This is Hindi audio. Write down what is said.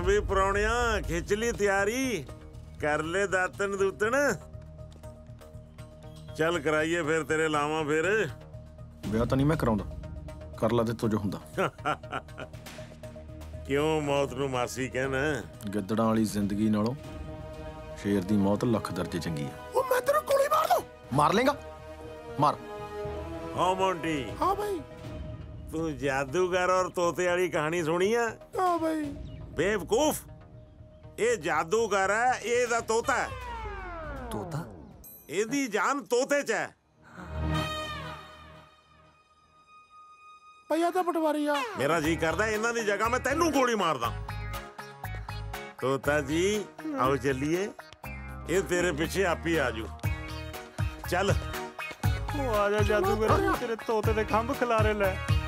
हाँ भी प्रौणिया, खिंच ली तैयारी, कर ले दातन दूतन। चल कराइए फिर तेरे लावा फिर ब्याह तो नहीं मैं कराऊंदा, कर ला दे तो जो हुंदा। क्यों मौत नूं मासी कहना? गिद्दड़ां वाली जिंदगी नालों शेर दी मौत लख दर्जे चंगी है। ओ मैं तेरे गोली मार दूं। मार लेगा? मार। हाँ मोंटी। हाँ भाई। तू जादूगर और तोते वाली कहानी सुनी है? हाँ भाई। बेवकूफ, ये जादूगर है, ये दा तोता है। तोता? एदी जान तोते च है। भैया तो पटवारी है। मेरा जी करता इन्हां दी जगह मैं तेनू गोली मारदा। तोता जी आओ चलिए, ये तेरे पीछे आप ही आजू। चल। ओ आजा जादूगर, तेरे तोते दे खंभ खिलारे ले।